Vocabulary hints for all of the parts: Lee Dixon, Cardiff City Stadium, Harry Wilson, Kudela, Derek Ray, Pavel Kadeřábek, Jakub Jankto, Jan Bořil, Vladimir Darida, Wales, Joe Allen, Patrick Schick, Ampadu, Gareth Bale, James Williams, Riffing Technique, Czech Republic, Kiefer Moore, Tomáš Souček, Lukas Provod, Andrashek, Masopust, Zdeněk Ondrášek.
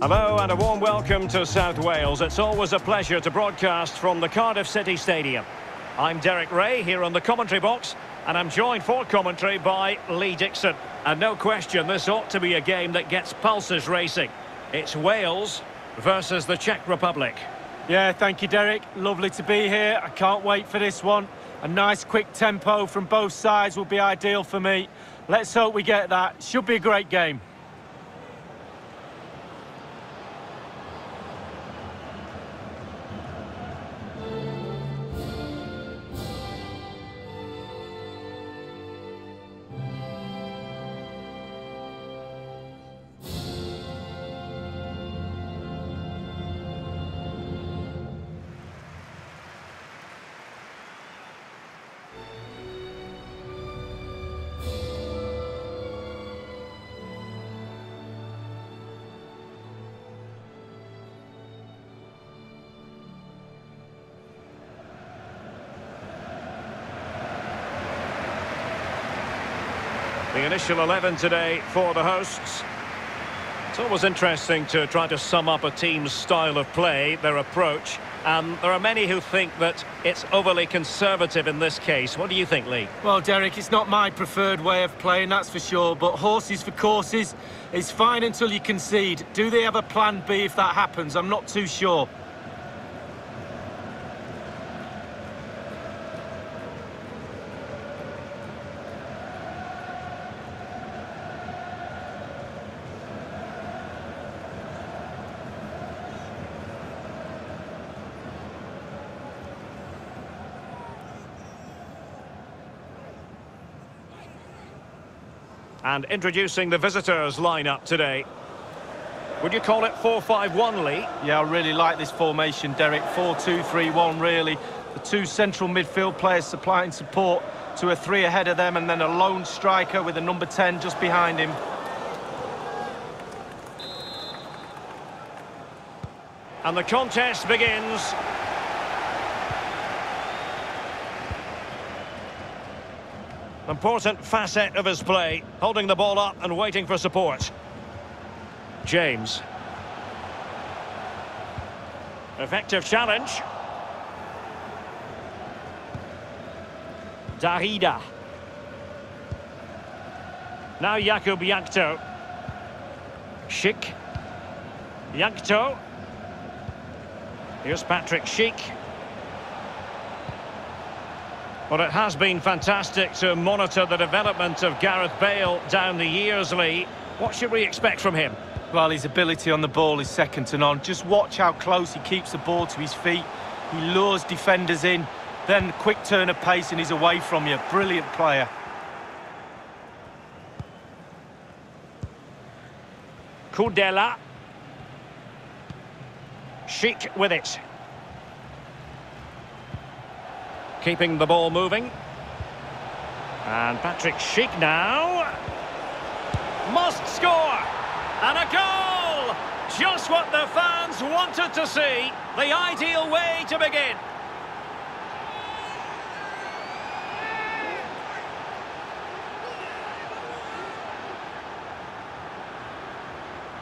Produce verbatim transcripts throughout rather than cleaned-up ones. Hello and a warm welcome to South Wales. It's always a pleasure to broadcast from the Cardiff City Stadium. I'm Derek Ray here on the commentary box, and I'm joined for commentary by Lee Dixon. And no question, this ought to be a game that gets pulses racing. It's Wales versus the Czech Republic. Yeah, thank you, Derek. Lovely to be here. I can't wait for this one. A nice quick tempo from both sides will be ideal for me. Let's hope we get that. Should be a great game. The initial eleven today for the hosts. It's always interesting to try to sum up a team's style of play, their approach. Um, there are many who think that it's overly conservative in this case. What do you think, Lee? Well, Derek, it's not my preferred way of playing, that's for sure. But horses for courses is fine until you concede. Do they have a plan B if that happens? I'm not too sure. And introducing the visitors' lineup today. Would you call it four five one, Lee? Yeah, I really like this formation, Derek. four two three one, really. The two central midfield players supplying support to a three ahead of them, and then a lone striker with a number ten just behind him. And the contest begins. Important facet of his play, holding the ball up and waiting for support. James. Effective challenge. Darida. Now Jakub Jankto. Schick. Jankto. Here's Patrick Schick. Well, it has been fantastic to monitor the development of Gareth Bale down the years, Lee. What should we expect from him? Well, his ability on the ball is second to none. Just watch how close he keeps the ball to his feet. He lures defenders in, then quick turn of pace and he's away from you. Brilliant player. Kudela. Schick with it. Keeping the ball moving. And Patrick Schick now. Must score! And a goal! Just what the fans wanted to see. The ideal way to begin.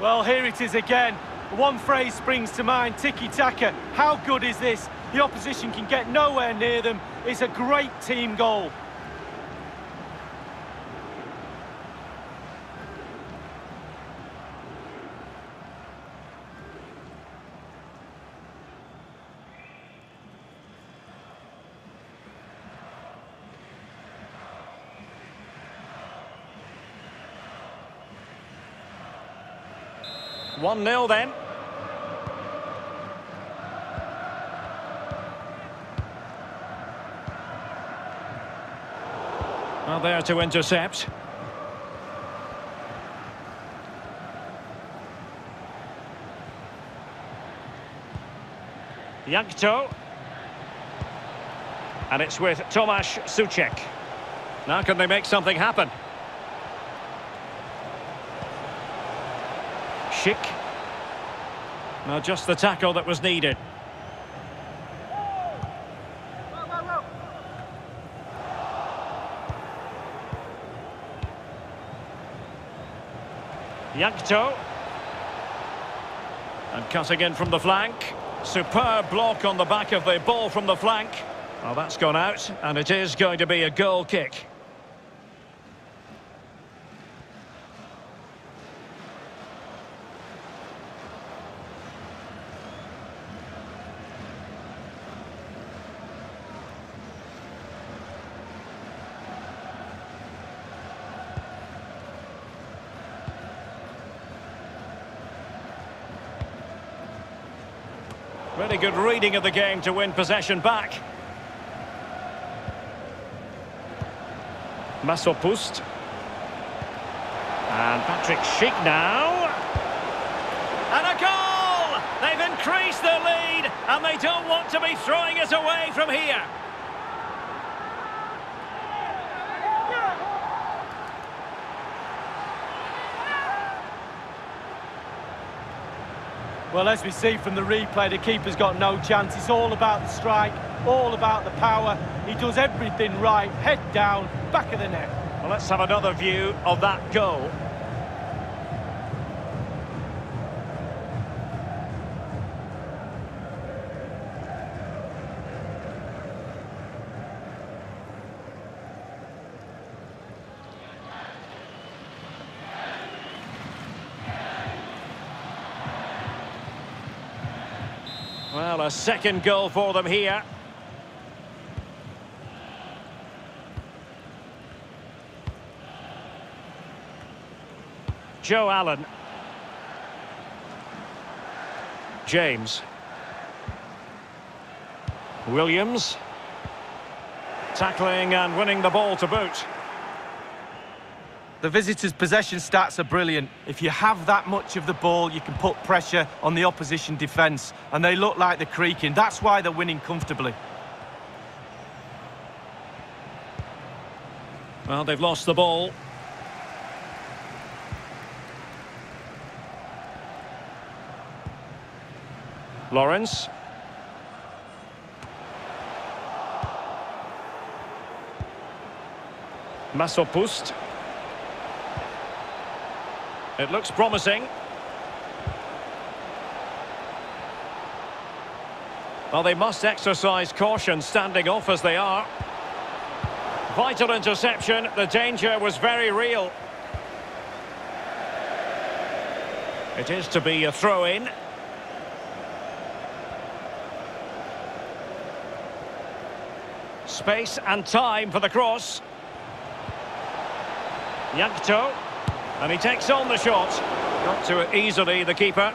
Well, here it is again. One phrase springs to mind, tiki-taka. How good is this? The opposition can get nowhere near them. It's a great team goal. one nil then. Well, there to intercept. Jankto. And it's with Tomáš Souček. Now can they make something happen? Schick. Now just the tackle that was needed. Jankto. And cutting in from the flank. Superb block on the back of the ball from the flank. Well, that's gone out, and it is going to be a goal kick. Really good reading of the game to win possession back. Masopust. And Patrick Schick now. And a goal! They've increased their lead, and they don't want to be throwing it away from here. Well, as we see from the replay, the keeper's got no chance. It's all about the strike, all about the power. He does everything right, head down, back of the net. Well, let's have another view of that goal. Well, a second goal for them here. Joe Allen. James. Williams. Tackling and winning the ball to boot. The visitors' possession stats are brilliant. If you have that much of the ball, you can put pressure on the opposition defence, and they look like they're creaking. That's why they're winning comfortably. Well, they've lost the ball. Lawrence. Masopust. It looks promising. Well, they must exercise caution standing off as they are. Vital interception. The danger was very real. It is to be a throw-in. Space and time for the cross. Jankto. And he takes on the shot. Got to it easily, the keeper.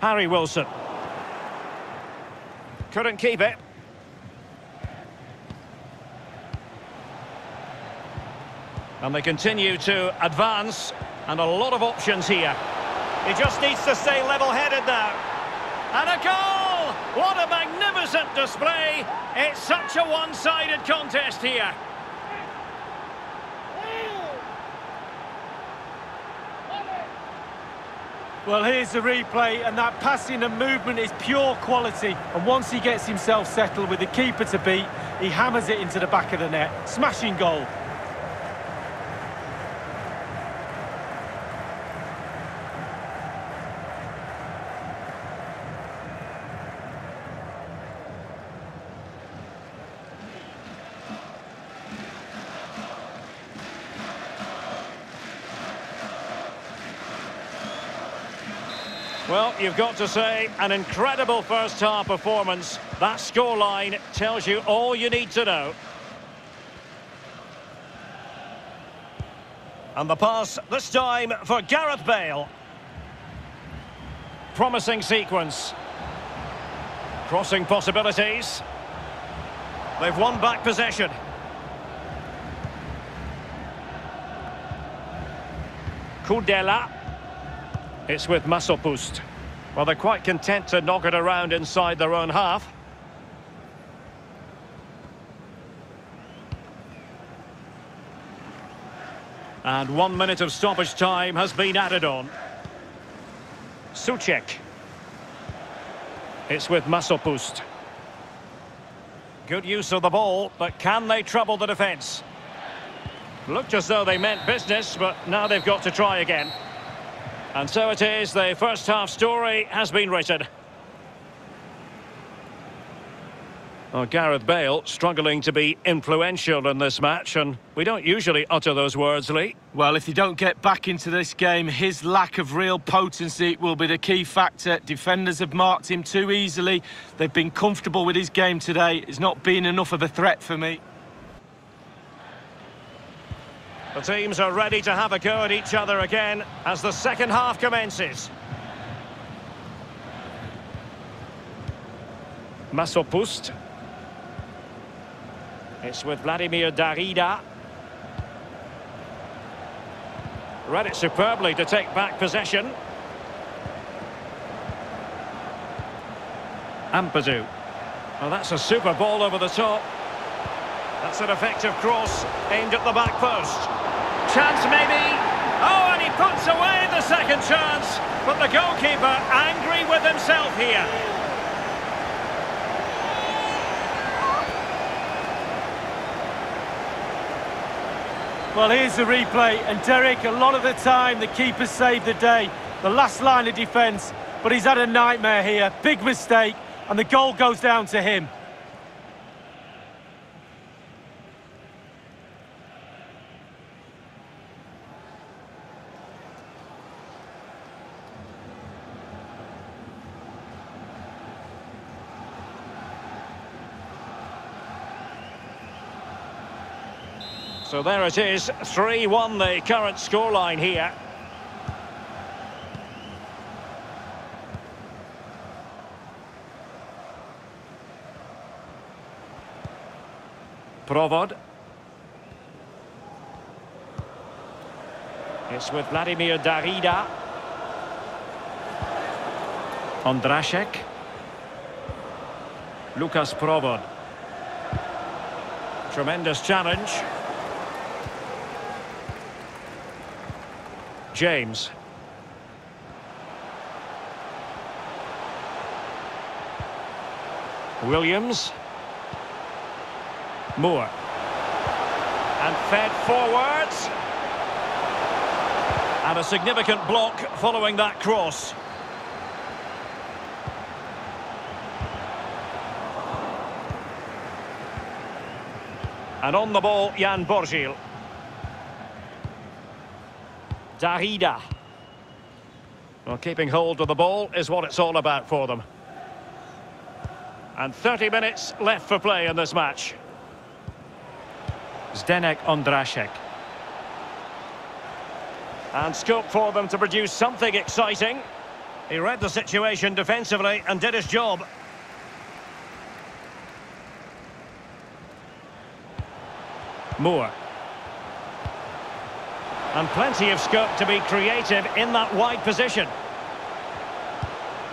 Harry Wilson. Couldn't keep it. And they continue to advance. And a lot of options here. He just needs to stay level-headed now. And a goal! What a magnificent display! It's such a one-sided contest here. Well, here's the replay, and that passing and movement is pure quality. And once he gets himself settled with the keeper to beat, he hammers it into the back of the net. Smashing goal. Well, you've got to say, an incredible first-half performance. That scoreline tells you all you need to know. And the pass, this time, for Gareth Bale. Promising sequence. Crossing possibilities. They've won back possession. Kudela. It's with Masopust. Well, they're quite content to knock it around inside their own half. And one minute of stoppage time has been added on. Souček. It's with Masopust. Good use of the ball, but can they trouble the defence? Looked as though they meant business, but now they've got to try again. And so it is, the first half story has been written. Well, Gareth Bale struggling to be influential in this match, and we don't usually utter those words, Lee. Well, if you don't get back into this game, his lack of real potency will be the key factor. Defenders have marked him too easily. They've been comfortable with his game today. It's not been enough of a threat for me. The teams are ready to have a go at each other again as the second half commences. Masopust. It's with Vladimir Darida. Read it superbly to take back possession. Ampadu. Well, that's a super ball over the top. That's an effective cross aimed at the back post. Chance maybe. Oh, and he puts away the second chance. But the goalkeeper angry with himself here. Well, here's the replay, and Derek, a lot of the time, the keeper saved the day, the last line of defence, but he's had a nightmare here, big mistake, and the goal goes down to him. So there it is, three one the current scoreline here. Provod. It's with Vladimir Darida. Andrashek. Lukas Provod. Tremendous challenge. James. Williams. Moore. And fed forwards. And a significant block following that cross. And on the ball, Jan Bořil. Darida. Well, keeping hold of the ball is what it's all about for them. And thirty minutes left for play in this match. Zdeněk Ondrášek. And scope for them to produce something exciting. He read the situation defensively and did his job. Moore. And plenty of scope to be creative in that wide position.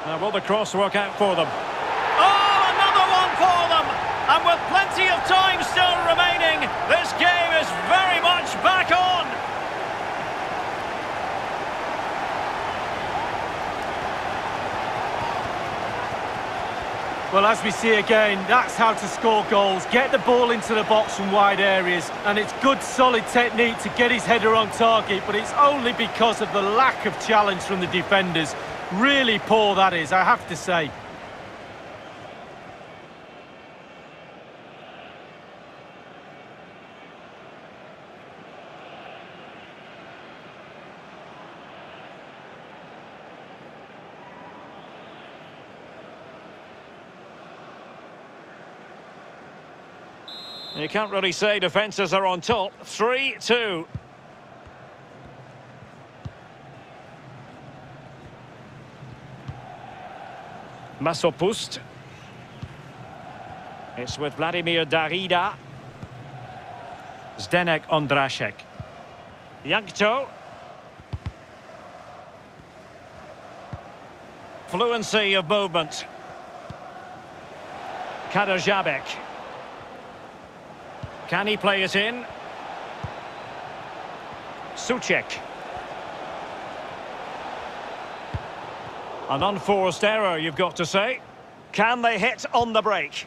Now, will the cross work out for them? Oh, another one for them! And with plenty of time still remaining, this game is very much back on! Well, as we see again, that's how to score goals. Get the ball into the box from wide areas, and it's good, solid technique to get his header on target, but it's only because of the lack of challenge from the defenders. Really poor, that is, I have to say. You can't really say defences are on top. three two. Masopust. It's with Vladimir Darida. Zdeněk Ondrášek. Jankto. Fluency of movement. Kadeřábek. Can he play it in? Souček. An unforced error, you've got to say. Can they hit on the break?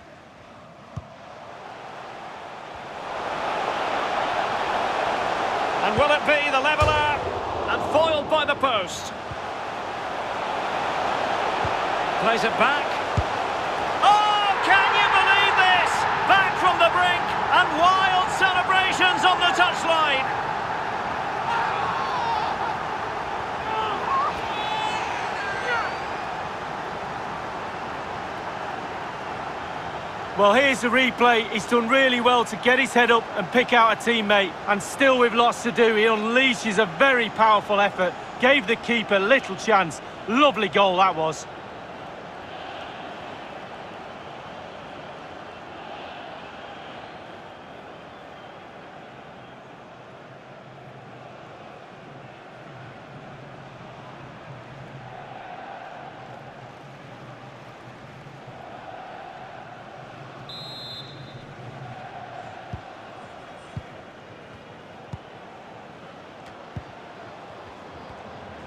And will it be the leveller? And foiled by the post. Plays it back. Oh, can you believe this? Back from the brink and wild celebrations on the touchline. Well, here's the replay. He's done really well to get his head up and pick out a teammate. And still with lots to do, he unleashes a very powerful effort. Gave the keeper little chance. Lovely goal that was.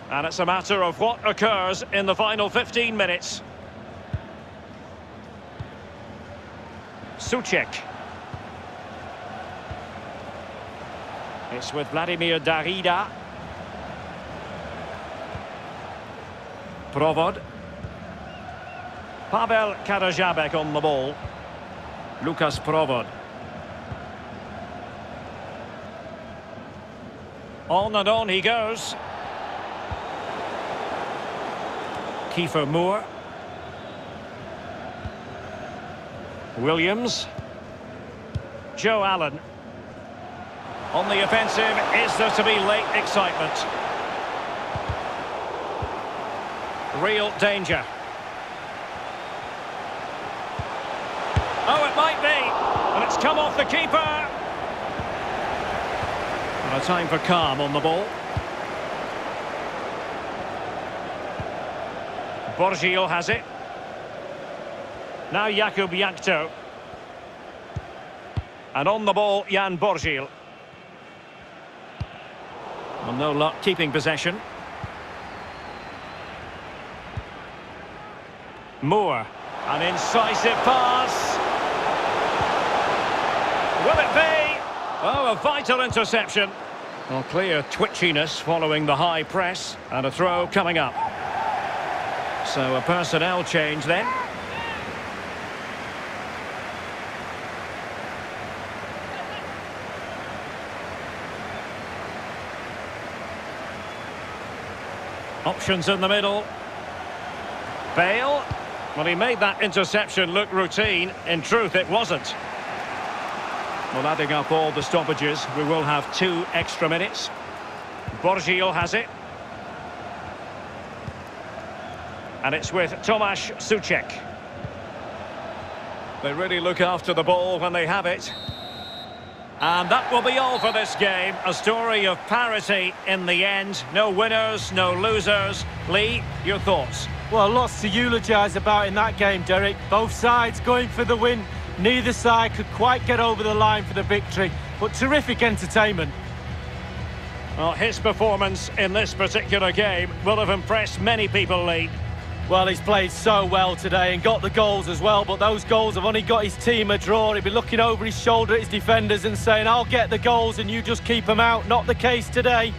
And it's a matter of what occurs in the final fifteen minutes. Souček. It's with Vladimir Darida. Provod. Pavel Kadeřábek on the ball. Lukas Provod. On and on he goes. Kiefer Moore. Williams. Joe Allen. On the offensive, is there to be late excitement? Real danger. Oh, it might be. And it's come off the keeper. And a time for calm on the ball. Bořil has it. Now Jakub Jankto. And on the ball, Jan Bořil. Well, no luck keeping possession. Moore. An incisive pass. Will it be? Oh, a vital interception. Well, clear twitchiness following the high press. And a throw coming up. So a personnel change then. Options in the middle. Bale. Well, he made that interception look routine. In truth, it wasn't. Well, adding up all the stoppages, we will have two extra minutes. Bořil has it. And it's with Tomáš Souček. They really look after the ball when they have it. And that will be all for this game. A story of parity in the end. No winners, no losers. Lee, your thoughts? Well, lots to eulogise about in that game, Derek. Both sides going for the win. Neither side could quite get over the line for the victory. But terrific entertainment. Well, his performance in this particular game will have impressed many people, Lee. Well, he's played so well today and got the goals as well, but those goals have only got his team a draw. He'll be looking over his shoulder at his defenders and saying, I'll get the goals and you just keep them out. Not the case today.